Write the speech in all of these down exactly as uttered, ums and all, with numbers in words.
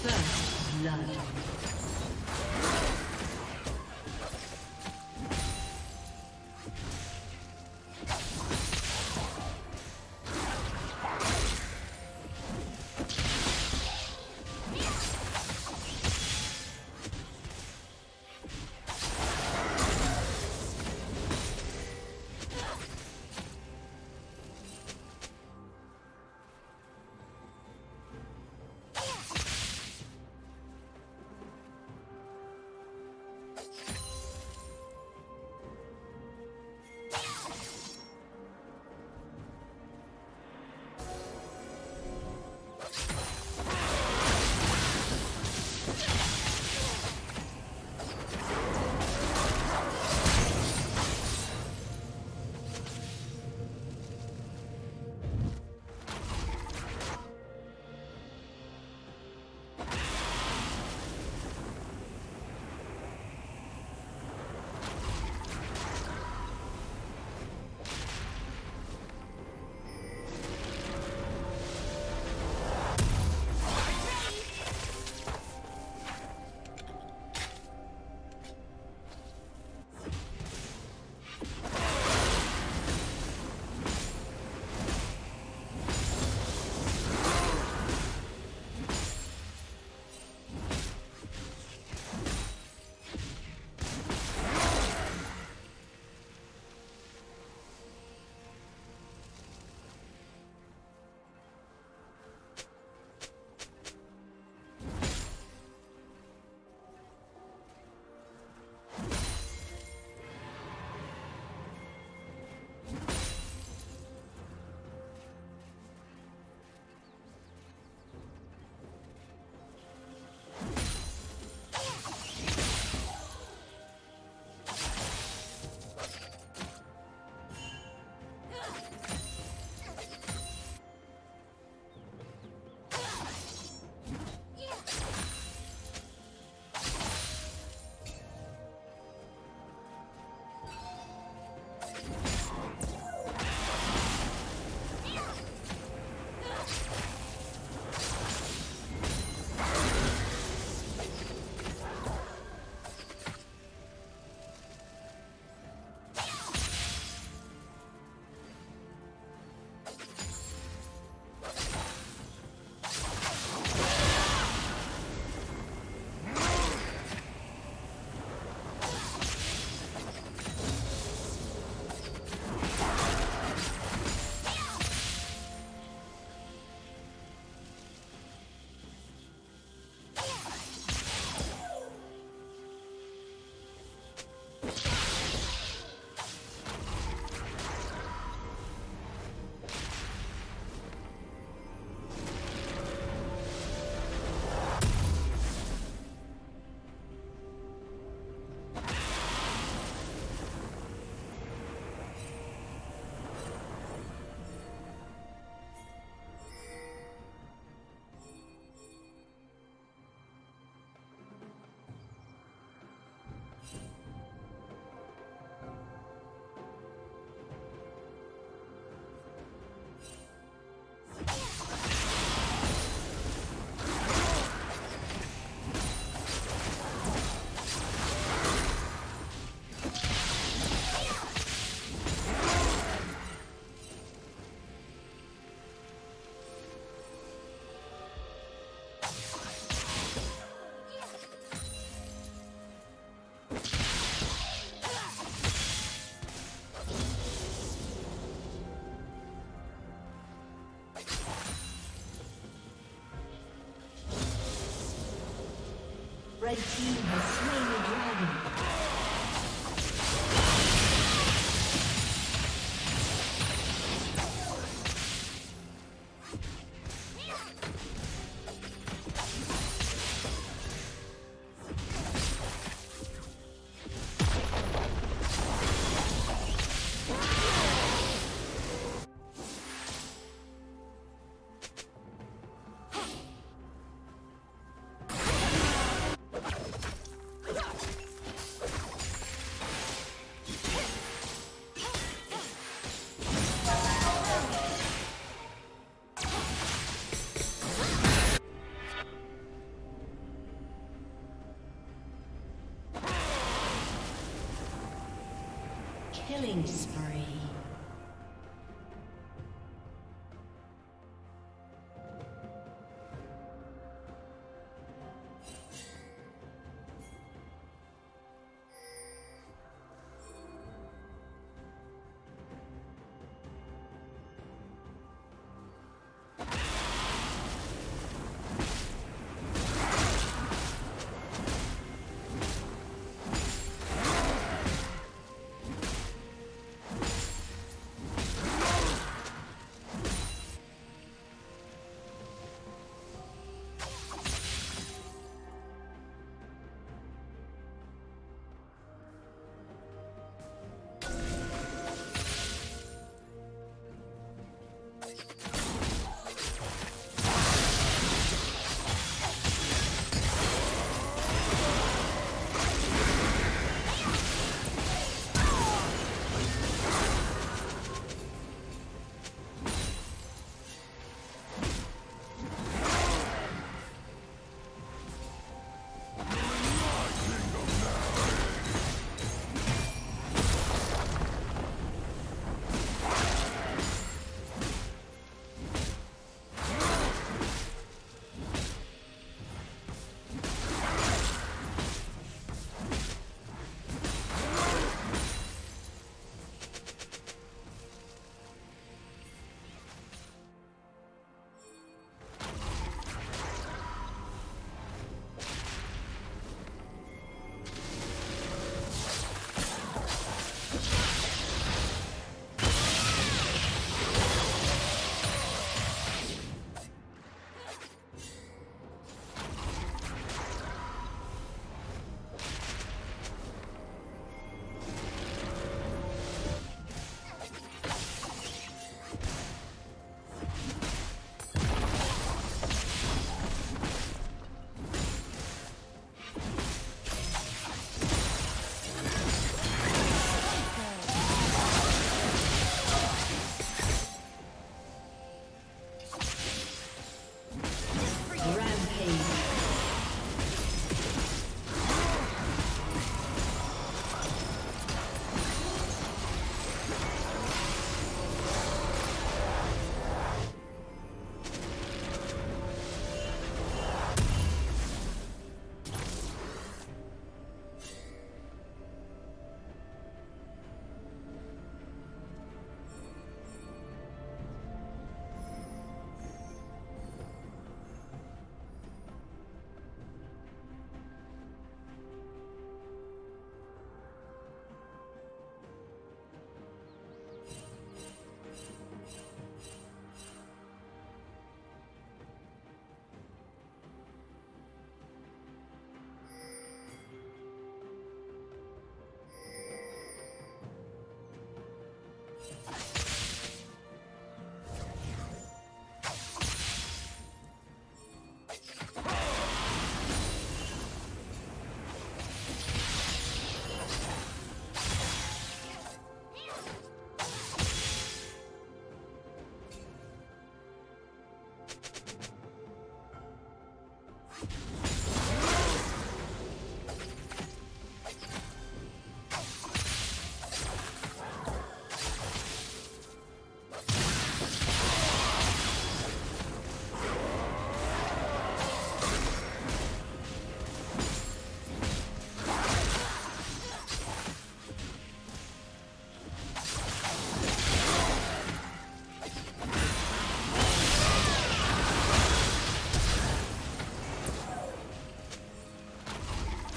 First blood. Red team has slain the dragon. You Killing spree.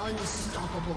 Unstoppable.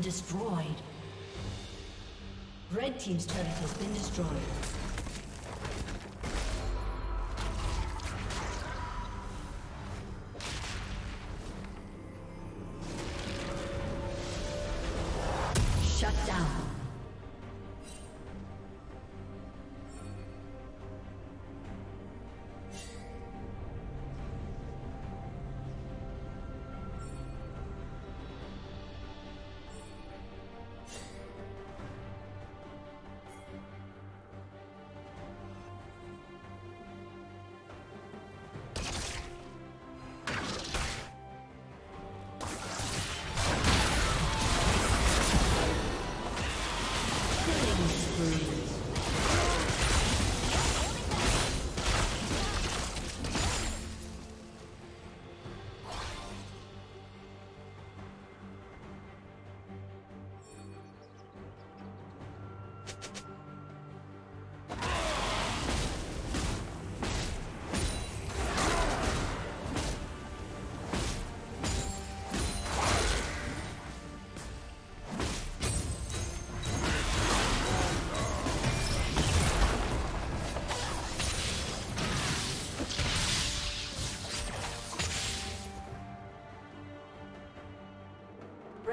Destroyed. Red team's turret has been destroyed. Shut down. Red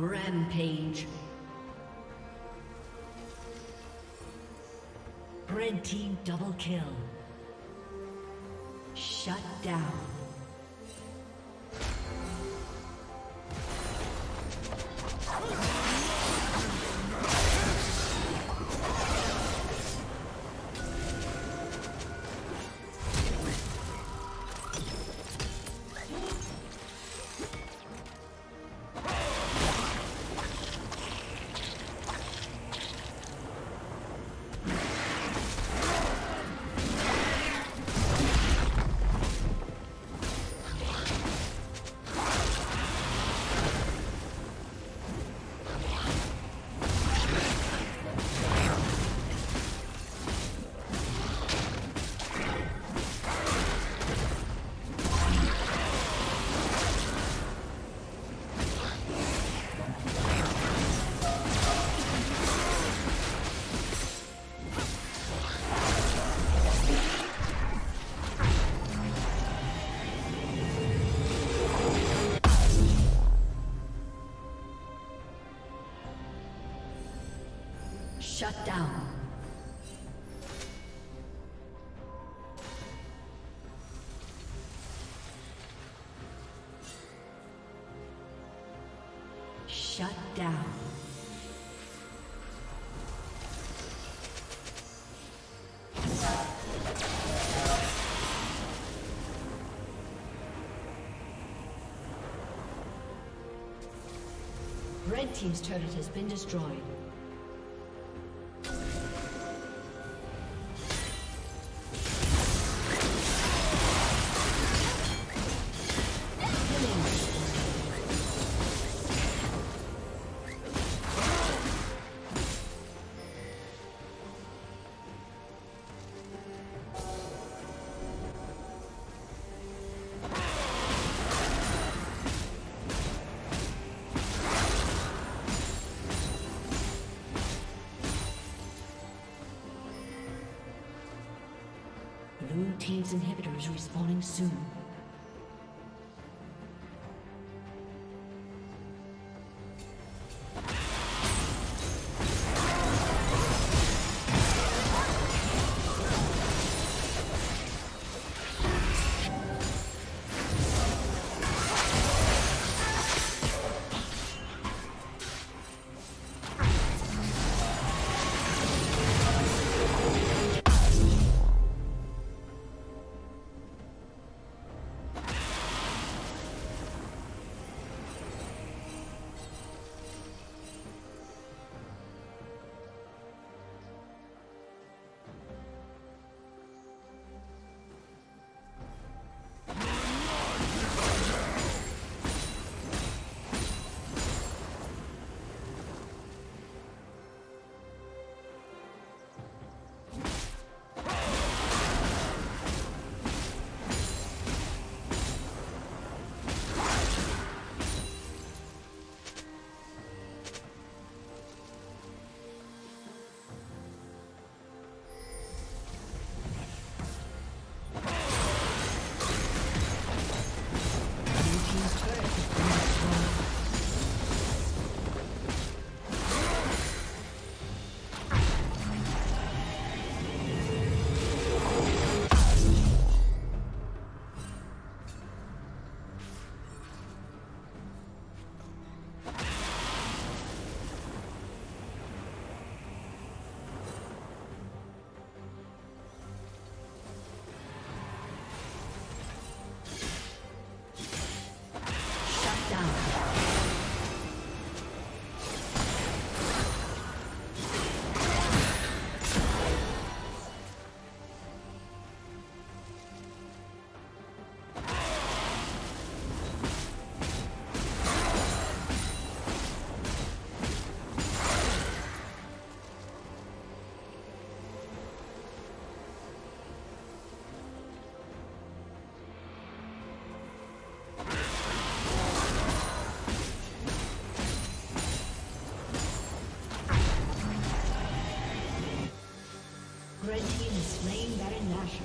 Rampage. Red team double kill. Shut down. Shut down. Shut down. Red team's turret has been destroyed. Blue team's inhibitor is respawning soon. Red team is slaying Baron Nashor.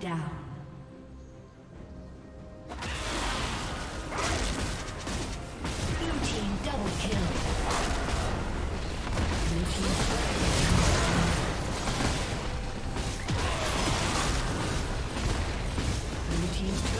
Down. Blue team double kill. Blue team. Blue team.